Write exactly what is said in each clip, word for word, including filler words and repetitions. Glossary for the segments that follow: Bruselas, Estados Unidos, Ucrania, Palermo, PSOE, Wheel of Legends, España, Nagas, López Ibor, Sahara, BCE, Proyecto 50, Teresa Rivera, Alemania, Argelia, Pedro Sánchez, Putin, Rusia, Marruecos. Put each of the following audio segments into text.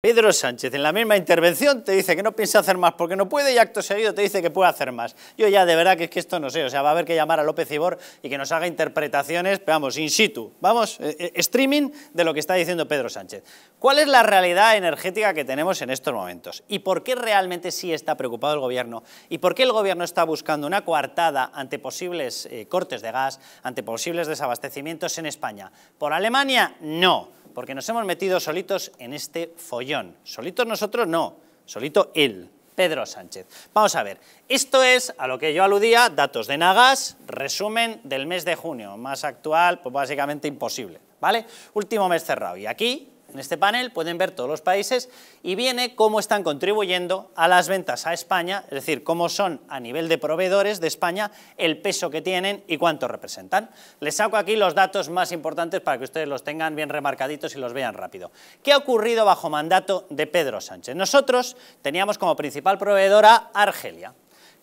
Pedro Sánchez en la misma intervención te dice que no piensa hacer más porque no puede y acto seguido te dice que puede hacer más. Yo ya de verdad que es que esto no sé, o sea, va a haber que llamar a López Ibor y que nos haga interpretaciones, vamos, in situ, vamos, eh, streaming de lo que está diciendo Pedro Sánchez. ¿Cuál es la realidad energética que tenemos en estos momentos? ¿Y por qué realmente sí está preocupado el gobierno? ¿Y por qué el gobierno está buscando una coartada ante posibles eh, cortes de gas, ante posibles desabastecimientos en España? ¿Por Alemania? No. Porque nos hemos metido solitos en este follón. Solitos nosotros no, solito él, Pedro Sánchez. Vamos a ver, esto es a lo que yo aludía, datos de Nagas, resumen del mes de junio, más actual, pues básicamente imposible, ¿vale? Último mes cerrado. Y aquí, en este panel, pueden ver todos los países y viene cómo están contribuyendo a las ventas a España, es decir, cómo son a nivel de proveedores de España, el peso que tienen y cuánto representan. Les saco aquí los datos más importantes para que ustedes los tengan bien remarcaditos y los vean rápido. ¿Qué ha ocurrido bajo mandato de Pedro Sánchez? Nosotros teníamos como principal proveedora Argelia.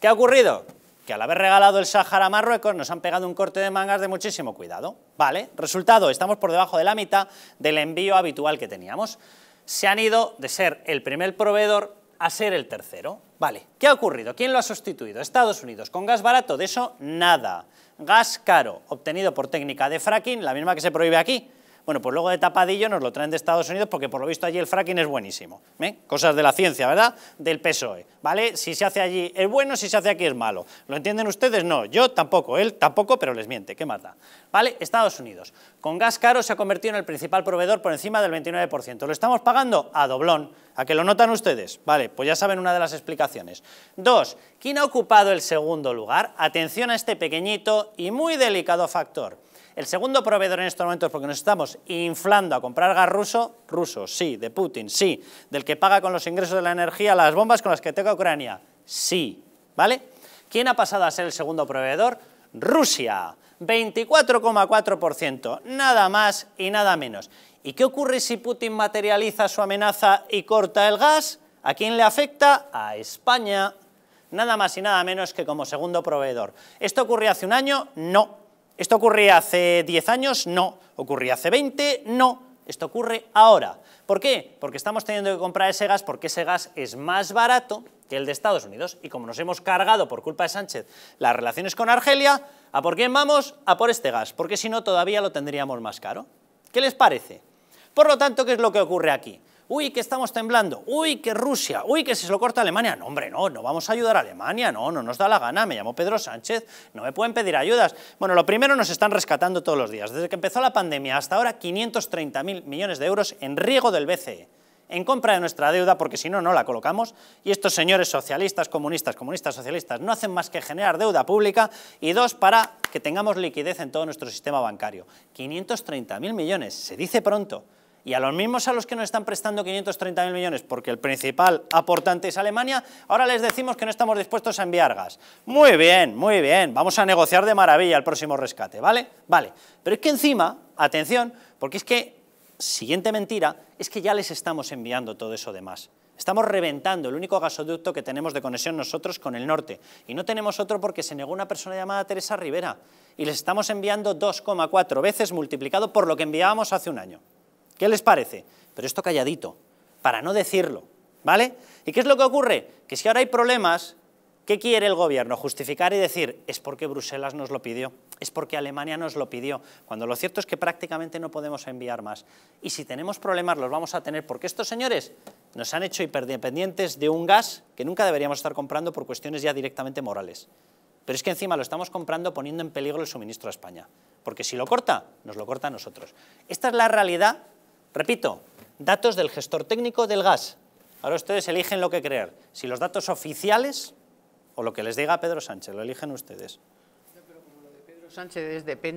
¿Qué ha ocurrido? Que al haber regalado el Sahara a Marruecos nos han pegado un corte de mangas de muchísimo cuidado, ¿vale? Resultado, estamos por debajo de la mitad del envío habitual que teníamos. Se han ido de ser el primer proveedor a ser el tercero, ¿vale? ¿Qué ha ocurrido? ¿Quién lo ha sustituido? Estados Unidos, con gas barato, de eso nada. Gas caro, obtenido por técnica de fracking, la misma que se prohíbe aquí. Bueno, pues luego de tapadillo nos lo traen de Estados Unidos porque por lo visto allí el fracking es buenísimo. ¿eh? Cosas de la ciencia, ¿verdad? Del P S O E, ¿vale? Si se hace allí es bueno, si se hace aquí es malo. ¿Lo entienden ustedes? No, yo tampoco, él tampoco, pero les miente, ¿qué más da? ¿Vale? Estados Unidos, con gas caro se ha convertido en el principal proveedor por encima del veintinueve por ciento. ¿Lo estamos pagando? A doblón. ¿A que lo notan ustedes? Vale, pues ya saben una de las explicaciones. Dos, ¿quién ha ocupado el segundo lugar? Atención a este pequeñito y muy delicado factor. El segundo proveedor en estos momentos, porque nos estamos inflando a comprar gas ruso, ruso, sí, de Putin, sí, del que paga con los ingresos de la energía las bombas con las que toca Ucrania, sí, ¿vale? ¿Quién ha pasado a ser el segundo proveedor? Rusia, veinticuatro coma cuatro por ciento, nada más y nada menos. ¿Y qué ocurre si Putin materializa su amenaza y corta el gas? ¿A quién le afecta? A España, nada más y nada menos que como segundo proveedor. ¿Esto ocurrió hace un año? No. ¿Esto ocurría hace diez años? No. ¿Ocurría hace veinte? No. Esto ocurre ahora. ¿Por qué? Porque estamos teniendo que comprar ese gas porque ese gas es más barato que el de Estados Unidos. Y como nos hemos cargado por culpa de Sánchez las relaciones con Argelia, ¿a por quién vamos? A por este gas, porque si no todavía lo tendríamos más caro. ¿Qué les parece? Por lo tanto, ¿qué es lo que ocurre aquí? Uy, que estamos temblando, uy, que Rusia, uy, que si se lo corta Alemania, no hombre, no, no vamos a ayudar a Alemania, no, no nos da la gana, me llamo Pedro Sánchez, no me pueden pedir ayudas. Bueno, lo primero nos están rescatando todos los días, desde que empezó la pandemia hasta ahora quinientos treinta mil millones de euros en riego del B C E, en compra de nuestra deuda, porque si no, no la colocamos, y estos señores socialistas, comunistas, comunistas, socialistas, no hacen más que generar deuda pública, y dos, para que tengamos liquidez en todo nuestro sistema bancario. quinientos treinta mil millones, se dice pronto. Y a los mismos a los que nos están prestando quinientos treinta mil millones, porque el principal aportante es Alemania, ahora les decimos que no estamos dispuestos a enviar gas. Muy bien, muy bien, vamos a negociar de maravilla el próximo rescate, ¿vale? Vale, pero es que encima, atención, porque es que, siguiente mentira, es que ya les estamos enviando todo eso de más. Estamos reventando el único gasoducto que tenemos de conexión nosotros con el norte. Y no tenemos otro porque se negó una persona llamada Teresa Rivera. Y les estamos enviando dos coma cuatro veces multiplicado por lo que enviábamos hace un año. ¿Qué les parece? Pero esto calladito, para no decirlo, ¿vale? ¿Y qué es lo que ocurre? Que si ahora hay problemas, ¿qué quiere el gobierno? Justificar y decir, es porque Bruselas nos lo pidió, es porque Alemania nos lo pidió, cuando lo cierto es que prácticamente no podemos enviar más. Y si tenemos problemas los vamos a tener, porque estos señores nos han hecho hiperdependientes de un gas que nunca deberíamos estar comprando por cuestiones ya directamente morales. Pero es que encima lo estamos comprando poniendo en peligro el suministro a España, porque si lo corta, nos lo corta a nosotros. Esta es la realidad. Repito, datos del gestor técnico del gas. Ahora ustedes eligen lo que creer, si los datos oficiales o lo que les diga Pedro Sánchez, lo eligen ustedes. No, pero como lo de Pedro Sánchez es depende.